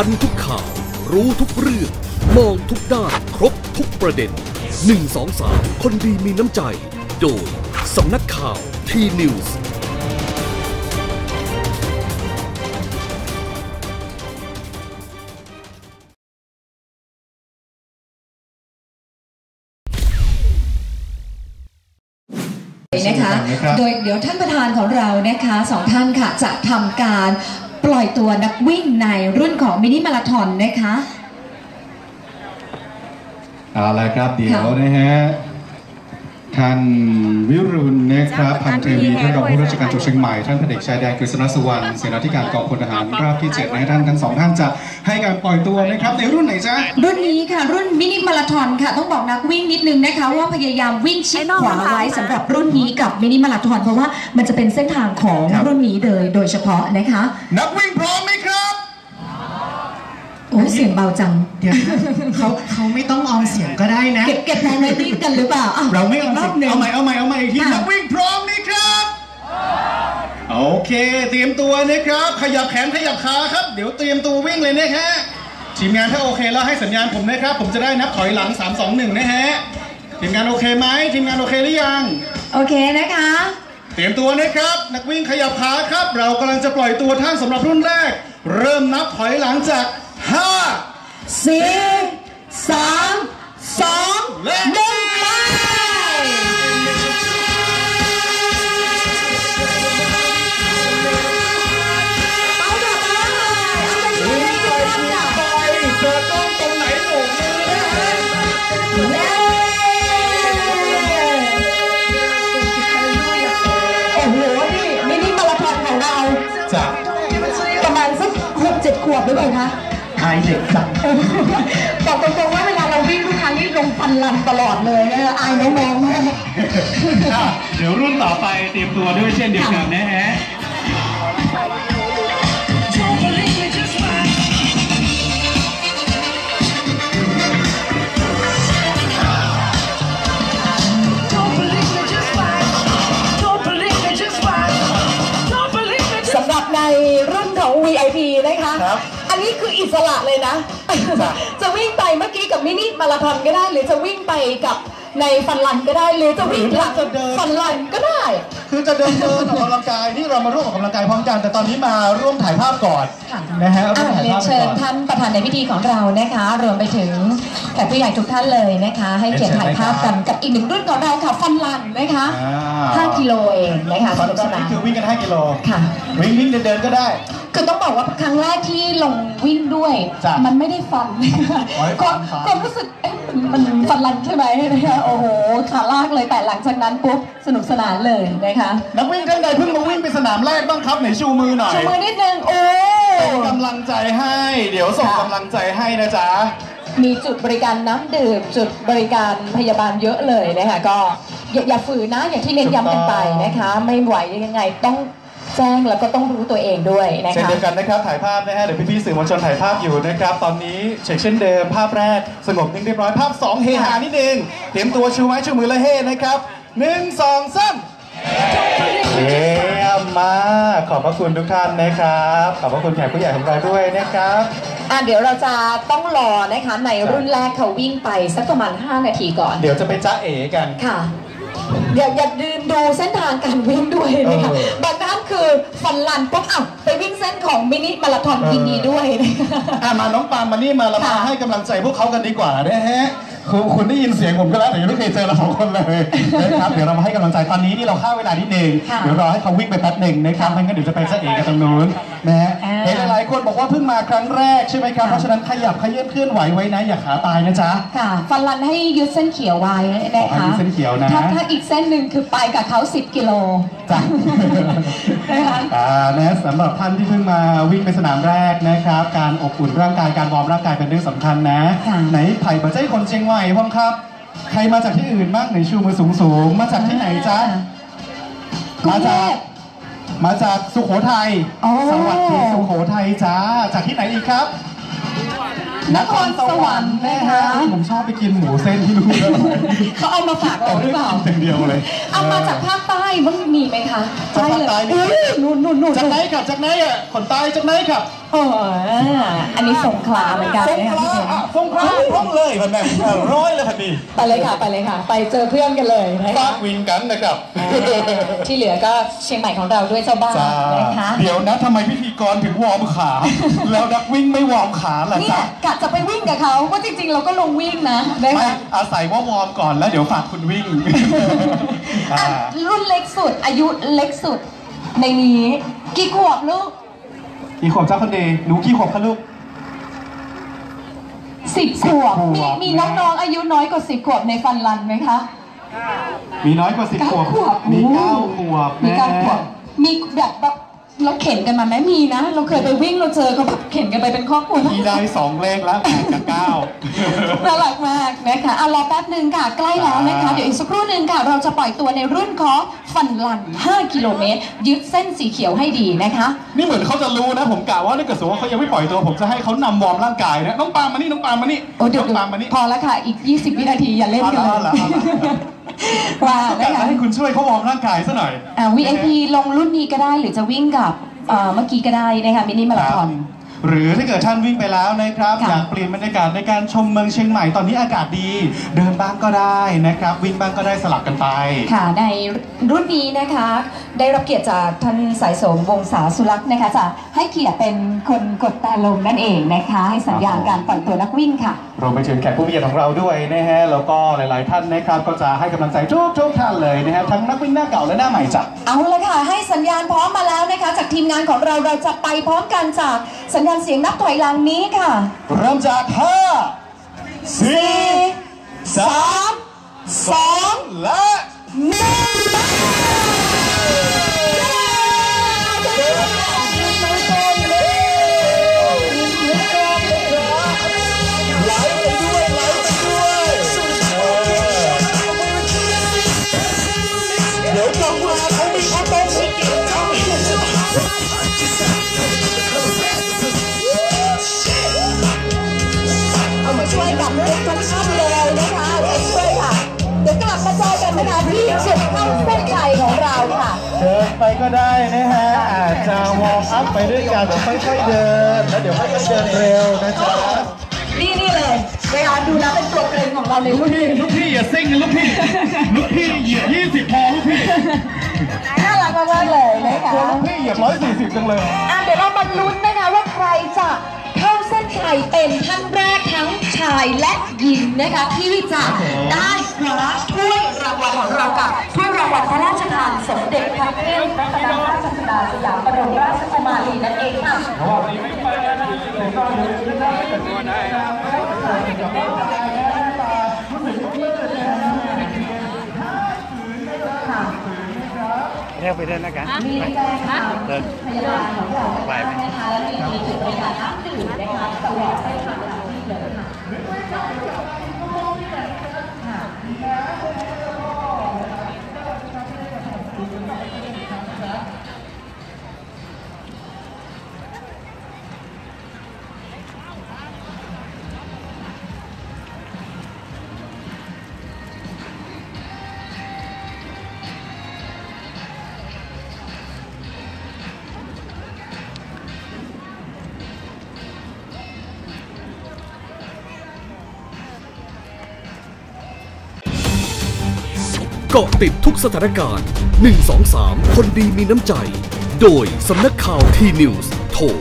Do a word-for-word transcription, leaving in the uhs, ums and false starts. ทันทุกข่าวรู้ทุกเรื่องมองทุกด้านครบทุกประเด็นหนึ่ง สอง สามคนดีมีน้ำใจโดยสำนักข่าวทีนิวส์นะคะโดยเดี๋ยวท่านประธานของเรานะคะสองท่านค่ะจะทำการปล่อยตัวนักวิ่งในรุ่นของมินิมาราธอนนะคะเอาละครับเดี๋ยวนะฮะท่านวิรุณนะครับพันตรีวีท่านรองผู้ราชการจังหวัดเชียงใหม่ท่านพันเอกชายแดนกฤษณสุวรรณเสนาธิการกองพลทหารราบที่เจ็ดนะท่านทั้งสองท่านจะให้การปล่อยตัวนะครับในรุ่นไหนจ๊ะรุ่นนี้ค่ะรุ่นมินิมาราธอนค่ะต้องบอกนักวิ่งนิดนึงนะคะว่าพยายามวิ่งชิดขวาไว้สำหรับรุ่นนี้กับมินิมาราธอนเพราะว่ามันจะเป็นเส้นทางของรุ่นนี้โดยโดยเฉพาะนะคะนักวิ่งพร้อมไหมครับโอ้เสียงเบาจังเดี๋ยวเขาเขาไม่ต้องออมเสียงก็ได้นะเก็บเก็บแรงไว้ที่กันหรือเปล่าเราไม่ออมเสียงเอาใหม่เอาใหม่เอาใหม่อีกทีนักวิ่งพร้อมไหมครับโอเคเตรียมตัวนะครับขยับแขนขยับขาครับเดี๋ยวเตรียมตัววิ่งเลยนะฮะทีมงานถ้าโอเคแล้วให้สัญญาณผมนะครับผมจะได้นับถอยหลังสาม สอง หนึ่งนะฮะทีมงานโอเคไหมทีมงานโอเคหรือยังโอเคนะคะเตรียมตัวนะครับนักวิ่งขยับขาครับเรากำลังจะปล่อยตัวท่านสำหรับรุ่นแรกเริ่มนับถอยหลังจากห้า สี่ สาม สอง และหนึ่งขวบหรือเปล่าคะหายเด็กจังบอกตรงๆว่าเวลาเราวิ่งทุกครั้งนี่ลงฟันลำตลอดเลยอายน้องๆมากเดี๋ยวรุ่นต่อไปเตรียมตัวด้วยเช่นเดียวกันนะฮะสำหรับในรุ่นของ วี ไอ พี นะคะอันนี้คืออิสระเลยนะจะวิ่งไปเมื่อกี้กับมินิมาราธอนก็ได้หรือจะวิ่งไปกับในฟันลันก็ได้หรือจะวิ่งหลังฟันลันก็ได้คือจะเดินเดินออกกำลังกายที่เรามาร่วมออกกำลังกายพร้อมกันแต่ตอนนี้มาร่วมถ่ายภาพก่อนนะฮะเรียนเชิญท่านประธานในพิธีของเรานะคะรวมไปถึงแขกผู้ใหญ่ทุกท่านเลยนะคะให้เกียรติถ่ายภาพกันกับอีกหนึ่งรุ่นของเราค่ะฟันลันนะคะห้ากิโลเองนะคะตอนนี้คือวิ่งกันห้ากิโลค่ะวิ่งวิ่งเดินเดินก็ได้คือต้องบอกว่าครั้งแรกที่ลงวิ่งด้วยมันไม่ได้ฟันก็รู้สึกมันฟันลันใช่ไหมนะคะโอ้โหขาลากเลยแต่หลังจากนั้นปุ๊บสนุกสนานเลยนะคะนักวิ่งท่านใดเพิ่งมาวิ่งไปสนามแรกบ้างครับไหนชูมือหน่อยชูมือนิดนึงโอ้ส่งกำลังใจให้เดี๋ยวส่งกำลังใจให้นะจ๊ะมีจุดบริการน้ำดื่มจุดบริการพยาบาลเยอะเลยนะคะก็อย่าฝืนนะอย่างที่เน้นย้ำกันไปนะคะไม่ไหวยังไงต้องแจ้งแล้วก็ต้องรู้ตัวเองด้วยนะคะเช่นเดียวกันนะครับถ่ายภาพนะฮะเดี๋ยวพี่ๆสื่อมวลชนถ่ายภาพอยู่นะครับตอนนี้เช็คเช่นเดิมภาพแรกสงบนิ่งเรียบร้อยภาพสองเฮฮานิดนึงเตรียมตัวชูไม้ชูมือและเฮนะครับหนึ่งสองสามเยี่ยมมากขอบพระคุณทุกท่านนะครับขอบพระคุณแขกผู้ใหญ่ของเราด้วยนะครับอ่ะเดี๋ยวเราจะต้องรอนะคะในรุ่นแรกเขาวิ่งไปสักประมาณห้านาทีก่อนเดี๋ยวจะไปจ้าเอ๋กันค่ะอย่าอย่าลืมดูเส้นทางการวิ่งด้วยนะคะบางท่านคือฟันลันปุ๊บอ่ะไปวิ่งเส้นของมินิมาราธอนยินดีด้วยนะคะมาน้องปาล์มมานี่มาเรามาให้กำลังใจพวกเขากันดีกว่านะฮะคุณคุณได้ยินเสียงผมก็แล้วแต่ยังไม่เคยเจอเราสองคนเลยนะครับเดี๋ยวเรามาให้กำลังใจตอนนี้นี่เราข้าวเวลานิดนึงเดี๋ยวรอให้เขาวิ่งไปแป๊บหนึ่งนะครับงั้นเดี๋ยวจะไปซะเองกันตรงนู้นนะฮะหลายคนบอกว่าเพิ่งมาครั้งแรกใช่ไหมครับเพราะฉะนั้นขยับขยื่นเคลื่อนไหวไว้นะอย่าขาตายนะจ๊ะค่ะฟันลันให้ยึดเส้นเขียวไว้นะคะยึดเส้นเขียวนะถ้าอีกเส้นหนึ่งคือไปกับเขาสิบกิโลจ้ะนะคะนะสำหรับท่านที่เพิ่งมาวิ่งไปสนามแรกนะครับการอบอุ่นร่างกายการวอร์มร่างกายเป็นเรื่องสำคัญนะไหนไผ่ปัจจัยคนเชียงใหม่พร้อมครับใครมาจากที่อื่นบ้างไหนชูมือสูงสูงมาจากที่ไหนจ๊ะมาจากมาจากสุโขทัยสวัสดีสุโขทัยจ้าจากที่ไหนอีกครับนครสวรรค์นะฮะผมชอบไปกินหมูเส้นที่นู่นเขาเอามาฝากเราหรือเปล่าเดียวเลยเอามาจากภาคใต้มันมีไหมคะจากภาคใต้นี่นู่นนู่นจากไหนครับจากไหนอ่ะคนใต้จากไหนครับ เอออันนี้สงขลาเหมือนกันนะคะพี่เจมส์สงขลาร้องเลยพันแม่ร้อยเลยพันดีไปเลยค่ะไปเลยค่ะไปเจอเพื่อนกันเลยนะคะวินกันนะครับที่เหลือก็เชียงใหม่ของเราด้วยเจ้าบ้านนะคะเดี๋ยวนะทำไมพิธีกรถึงวอร์มขาแล้วนักวิ่งไม่วอร์มขาล่ะจ๊ะกะจะไปวิ่งกับเขาก็จริงๆเราก็ลงวิ่งนะได้ไหมอาศัยว่าวอร์มก่อนแล้วเดี๋ยวฝากคุณวิ่งรุ่นเล็กสุดอายุเล็กสุดในนี้กี่ขวบลูกกี่ขวบเจ้าคนดีหนูกี่ขวบคะลูกสิบขวบมีมีน้องๆอายุน้อยกว่าสิบขวบในฟันรันไหมคะมีน้อยกว่าสิบขวบมีเก้าขวบมีเก้าขวบมีแบบแบบเราเข็นกันมาไหมมีนะเราเคยไปวิ่งเราเจอเขาแบบเข็นกันไปเป็นครอบครัวมีได้สองเลขแล้วแปดกับเก้าน่ารักมากนะคะอ่ะรอแป๊บนึงค่ะใกล้แล้วนะคะเดี๋ยวอีกสักครู่นึงค่ะเราจะปล่อยตัวในรุ่นของฟันลันห้ากิโลเมตรยึดเส้นสีเขียวให้ดีนะคะนี่เหมือนเขาจะรู้นะผมกล่าวว่าถ้าเกิดสมมติเขายังไม่ปล่อยตัวผมจะให้เขานำวอร์มร่างกายนะน้องปามานี่น้องปามานี่โอ้เดี๋ยวปามานี่พอแล้วค่ะอีกยี่สิบวินาทีอย่าเล่นกันเลยว้าวอยากให้คุณช่วยเขาวอร์มร่างกายซะหน่อยอ่า วี ไอ พี ลงรุ่นนี้ก็ได้หรือจะวิ่งกับเมื่อกี้ก็ได้นะคะมินิมาราธอนหรือถ้าเกิดท่านวิ่งไปแล้วนะครับอยากเปลี่ยนบรรยากาศในการชมเมืองเชียงใหม่ตอนนี้อากาศดีเดินบ้างก็ได้นะครับวิ่งบ้างก็ได้สลับกันไปค่ะในรุ่นนี้นะคะได้รับเกียรติจากท่านสายสมวงศาสุลักษณ์นะคะจะให้เกียรติเป็นคนกดแต่ลมนั่นเองนะคะให้สัญญาณการปล่อยตัวนักวิ่งค่ะรวมไปถึงแขกผู้มีเกียรติของเราด้วยนะฮะแล้วก็หลายๆท่านนะครับก็จะให้กำลังใจทุกทุกท่านเลยนะฮะทั้งนักวิ่งหน้าเก่าและหน้าใหม่จ้ะเอาละค่ะให้สัญญาณพร้อมมาแล้วนะคะจากทีมงานของเราเราจะไปพร้อมกันจากสัญญาณเสียงนับถอยหลังนี้ค่ะเริ่มจากห้า สี่ สาม สองและหนึ่งไปก็ได้นะฮะอาจจะวอร์มอัพไปด้วยกันค่อยๆเดินแล้วเดี๋ยวค่อยๆเดินเร็วนะจ๊ะนี่นี่เลยเวลาดูนะเป็นตัวเกรงของเราในลูกพี่ลูกพี่อย่าซิ่งลูกพี่ลูกพี่เหยียบยี่สิบพอลูกพี่น่ารักมากเลยนะคะลูกพี่เหยียบร้อยสี่สิบจังเลยอ่ะเดี๋ยวเรามาลุ้นนะคะว่าใครจะเข้าเส้นชัยเป็นท่านแรกทั้งชายและหญิงนะคะที่จะได้รับถ้วยรางวัลของเรากับถ้วยรางวัลพระราชทานสมเด็จพระเทพรัตนราชสุดาสยามบรมราชกุมารีนั่นเองค่ะเรียกไปเดินนะคะมีแจ้งค่ะเดินพยาบาลของเราไปนะคะแล้วมีจุดบริการน้ำดื่มนะคะตลอดเส้นทางที่เดินค่ะเกาะติดทุกสถานการณ์ หนึ่ง สอง สาม คนดีมีน้ำใจโดยสำนักข่าวทีนิวส์โทร